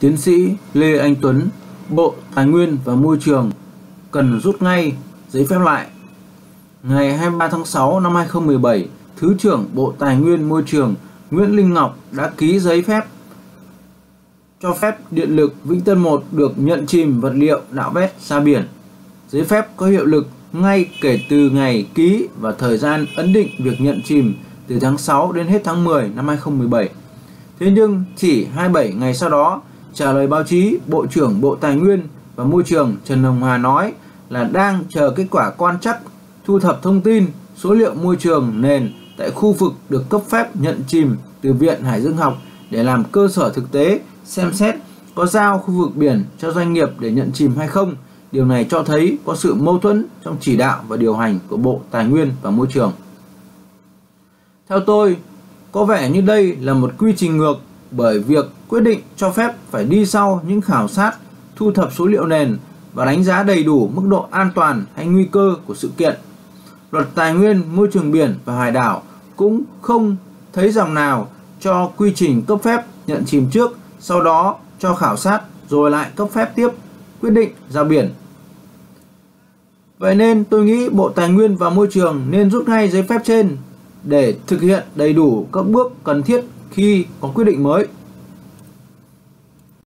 Tiến sĩ Lê Anh Tuấn, Bộ Tài nguyên và Môi trường cần rút ngay giấy phép lại. Ngày 23 tháng 6 năm 2017, Thứ trưởng Bộ Tài nguyên Môi trường Nguyễn Linh Ngọc đã ký giấy phép cho phép Điện lực Vĩnh Tân 1 được nhận chìm vật liệu nạo vét ra biển. Giấy phép có hiệu lực ngay kể từ ngày ký và thời gian ấn định việc nhận chìm từ tháng 6 đến hết tháng 10 năm 2017. Thế nhưng chỉ 27 ngày sau đó, trả lời báo chí, Bộ trưởng Bộ Tài nguyên và Môi trường Trần Hồng Hà nói là đang chờ kết quả quan trắc thu thập thông tin, số liệu môi trường nền tại khu vực được cấp phép nhận chìm từ Viện Hải Dương Học để làm cơ sở thực tế xem xét có giao khu vực biển cho doanh nghiệp để nhận chìm hay không. Điều này cho thấy có sự mâu thuẫn trong chỉ đạo và điều hành của Bộ Tài nguyên và Môi trường. Theo tôi, có vẻ như đây là một quy trình ngược, bởi việc quyết định cho phép phải đi sau những khảo sát, thu thập số liệu nền và đánh giá đầy đủ mức độ an toàn hay nguy cơ của sự kiện. Luật Tài nguyên, Môi trường biển và Hải đảo cũng không thấy dòng nào cho quy trình cấp phép nhận chìm trước, sau đó cho khảo sát rồi lại cấp phép tiếp, quyết định ra biển. Vậy nên tôi nghĩ Bộ Tài nguyên và Môi trường nên rút ngay giấy phép trên để thực hiện đầy đủ các bước cần thiết khi có quyết định mới.